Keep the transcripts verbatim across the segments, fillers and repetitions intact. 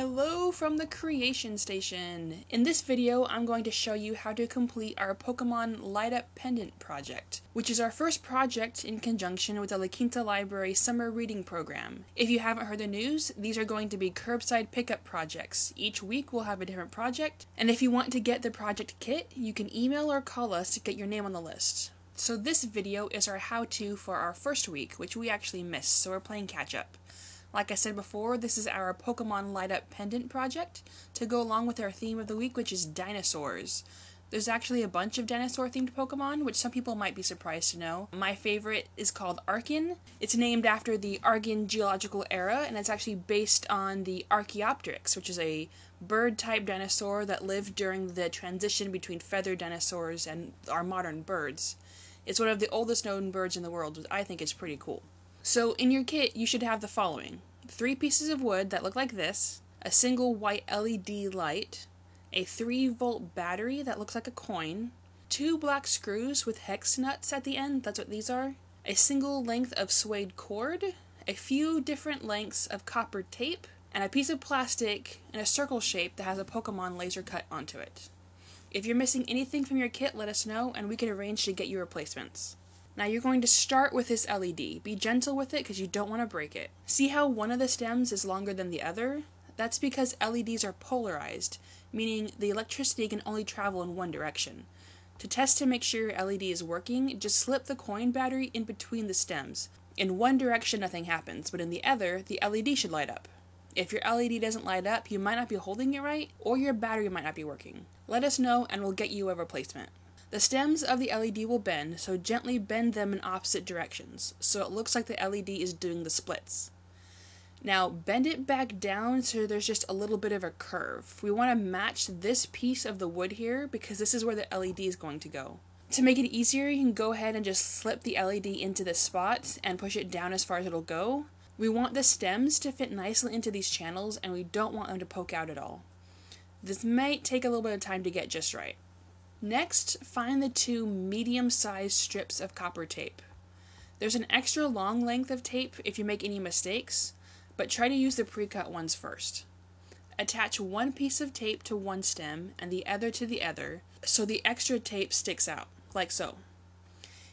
Hello from the Creation Station! In this video, I'm going to show you how to complete our Pokémon Light Up Pendant project, which is our first project in conjunction with the La Quinta Library Summer Reading Program. If you haven't heard the news, these are going to be curbside pickup projects. Each week we'll have a different project, and if you want to get the project kit, you can email or call us to get your name on the list. So this video is our how-to for our first week, which we actually missed, so we're playing catch-up. Like I said before, this is our Pokémon Light Up Pendant project to go along with our theme of the week, which is dinosaurs. There's actually a bunch of dinosaur-themed Pokémon, which some people might be surprised to know. My favorite is called Arkin. It's named after the Arkin Geological Era, and it's actually based on the Archaeopteryx, which is a bird-type dinosaur that lived during the transition between feathered dinosaurs and our modern birds. It's one of the oldest known birds in the world, which I think is pretty cool. So in your kit, you should have the following. Three pieces of wood that look like this, a single white L E D light, a three volt battery that looks like a coin, two black screws with hex nuts at the end, that's what these are, a single length of suede cord, a few different lengths of copper tape, and a piece of plastic in a circle shape that has a Pokémon laser cut onto it. If you're missing anything from your kit, let us know and we can arrange to get you replacements. Now you're going to start with this L E D. Be gentle with it because you don't want to break it. See how one of the stems is longer than the other? That's because L E Ds are polarized, meaning the electricity can only travel in one direction. To test to make sure your L E D is working, just slip the coin battery in between the stems. In one direction nothing happens, but in the other, the L E D should light up. If your L E D doesn't light up, you might not be holding it right, or your battery might not be working. Let us know and we'll get you a replacement. The stems of the L E D will bend, so gently bend them in opposite directions, so it looks like the L E D is doing the splits. Now bend it back down so there's just a little bit of a curve. We want to match this piece of the wood here because this is where the L E D is going to go. To make it easier, you can go ahead and just slip the L E D into this spot and push it down as far as it'll go. We want the stems to fit nicely into these channels and we don't want them to poke out at all. This might take a little bit of time to get just right. Next, find the two medium-sized strips of copper tape. There's an extra long length of tape if you make any mistakes, but try to use the pre-cut ones first. Attach one piece of tape to one stem and the other to the other, so the extra tape sticks out, like so.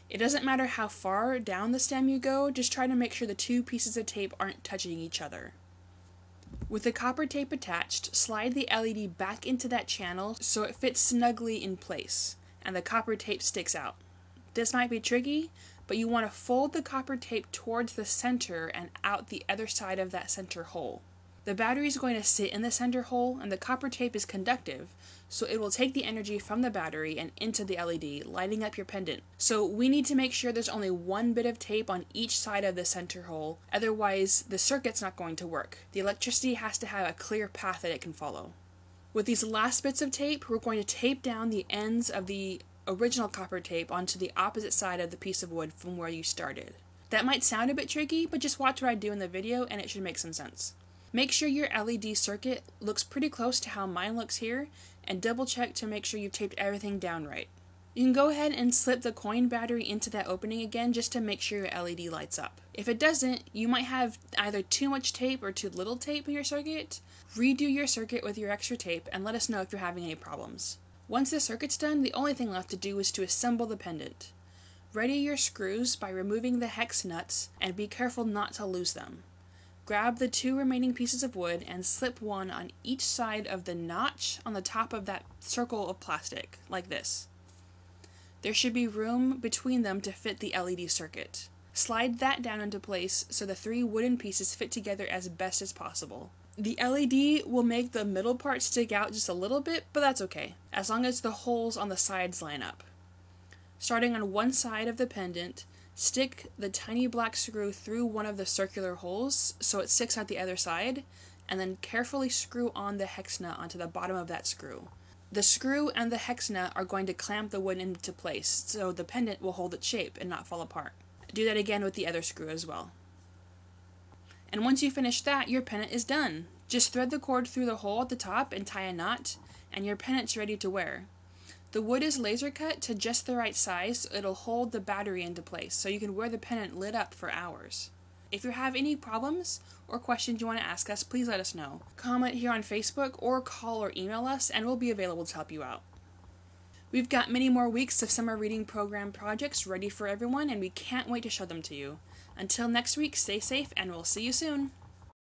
It doesn't matter how far down the stem you go, just try to make sure the two pieces of tape aren't touching each other. With the copper tape attached, slide the L E D back into that channel so it fits snugly in place, and the copper tape sticks out. This might be tricky, but you want to fold the copper tape towards the center and out the other side of that center hole. The battery is going to sit in the center hole, and the copper tape is conductive, so it will take the energy from the battery and into the L E D, lighting up your pendant. So we need to make sure there's only one bit of tape on each side of the center hole, otherwise the circuit's not going to work. The electricity has to have a clear path that it can follow. With these last bits of tape, we're going to tape down the ends of the original copper tape onto the opposite side of the piece of wood from where you started. That might sound a bit tricky, but just watch what I do in the video and it should make some sense. Make sure your L E D circuit looks pretty close to how mine looks here, and double check to make sure you've taped everything down right. You can go ahead and slip the coin battery into that opening again just to make sure your L E D lights up. If it doesn't, you might have either too much tape or too little tape in your circuit. Redo your circuit with your extra tape and let us know if you're having any problems. Once the circuit's done, the only thing left to do is to assemble the pendant. Ready your screws by removing the hex nuts and be careful not to lose them. Grab the two remaining pieces of wood and slip one on each side of the notch on the top of that circle of plastic, like this. There should be room between them to fit the L E D circuit. Slide that down into place so the three wooden pieces fit together as best as possible. The L E D will make the middle part stick out just a little bit, but that's okay, as long as the holes on the sides line up. Starting on one side of the pendant, stick the tiny black screw through one of the circular holes so it sticks out the other side, and then carefully screw on the hex nut onto the bottom of that screw. The screw and the hex nut are going to clamp the wood into place so the pendant will hold its shape and not fall apart. Do that again with the other screw as well. And once you finish that, your pendant is done. Just thread the cord through the hole at the top and tie a knot, and your pendant's ready to wear. The wood is laser cut to just the right size so it'll hold the battery into place, so you can wear the pendant lit up for hours. If you have any problems or questions you want to ask us, please let us know. Comment here on Facebook or call or email us, and we'll be available to help you out. We've got many more weeks of summer reading program projects ready for everyone, and we can't wait to show them to you. Until next week, stay safe, and we'll see you soon!